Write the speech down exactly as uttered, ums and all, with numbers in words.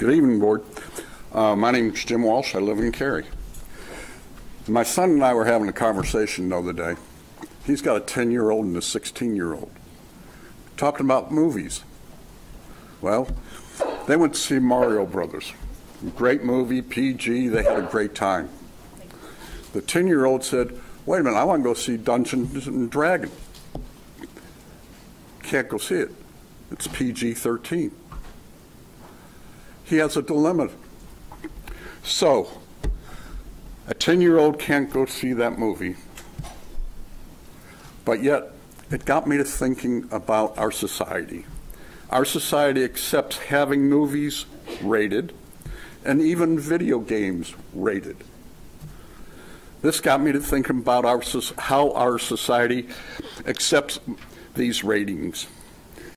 Good evening, Board. Uh, my name is Jim Walsh. I live in Cary. My son and I were having a conversation the other day. He's got a ten-year-old and a sixteen-year-old. Talking about movies. Well, they went to see Mario Brothers. Great movie, P G. They had a great time. The ten-year-old said, wait a minute, I want to go see Dungeons and Dragons. Can't go see it. It's P G thirteen. He has a dilemma. So, a ten-year-old can't go see that movie. But yet, it got me to thinking about our society. Our society accepts having movies rated and even video games rated. This got me to thinking about our, how our society accepts these ratings.